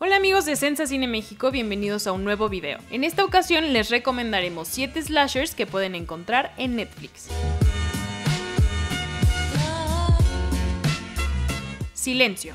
Hola amigos de SensaCine México, bienvenidos a un nuevo video. En esta ocasión les recomendaremos 7 slashers que pueden encontrar en Netflix. Silencio.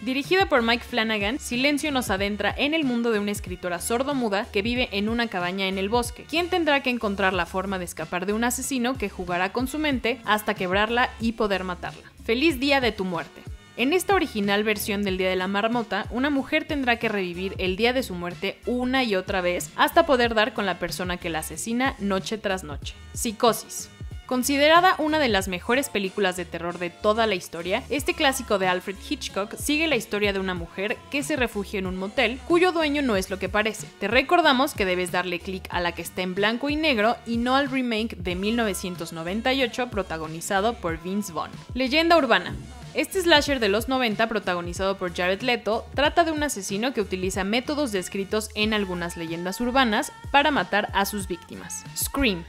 Dirigida por Mike Flanagan, Silencio nos adentra en el mundo de una escritora sordomuda que vive en una cabaña en el bosque, quien tendrá que encontrar la forma de escapar de un asesino que jugará con su mente hasta quebrarla y poder matarla. ¡Feliz día de tu muerte! En esta original versión del Día de la Marmota, una mujer tendrá que revivir el día de su muerte una y otra vez hasta poder dar con la persona que la asesina noche tras noche. Psicosis. Considerada una de las mejores películas de terror de toda la historia, este clásico de Alfred Hitchcock sigue la historia de una mujer que se refugia en un motel cuyo dueño no es lo que parece. Te recordamos que debes darle clic a la que está en blanco y negro y no al remake de 1998 protagonizado por Vince Vaughn. Leyenda urbana. Este slasher de los 90, protagonizado por Jared Leto, trata de un asesino que utiliza métodos descritos en algunas leyendas urbanas para matar a sus víctimas. Scream.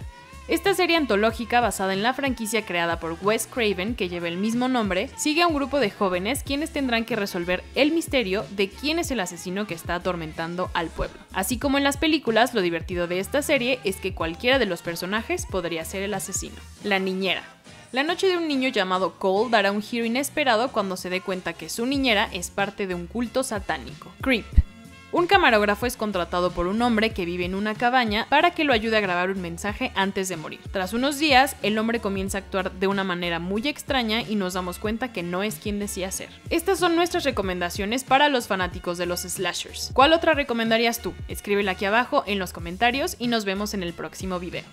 Esta serie antológica basada en la franquicia creada por Wes Craven, que lleva el mismo nombre, sigue a un grupo de jóvenes quienes tendrán que resolver el misterio de quién es el asesino que está atormentando al pueblo. Así como en las películas, lo divertido de esta serie es que cualquiera de los personajes podría ser el asesino. La niñera. La noche de un niño llamado Cole dará un giro inesperado cuando se dé cuenta que su niñera es parte de un culto satánico. Creep. Un camarógrafo es contratado por un hombre que vive en una cabaña para que lo ayude a grabar un mensaje antes de morir. Tras unos días, el hombre comienza a actuar de una manera muy extraña y nos damos cuenta que no es quien decía ser. Estas son nuestras recomendaciones para los fanáticos de los slashers. ¿Cuál otra recomendarías tú? Escríbela aquí abajo en los comentarios y nos vemos en el próximo video.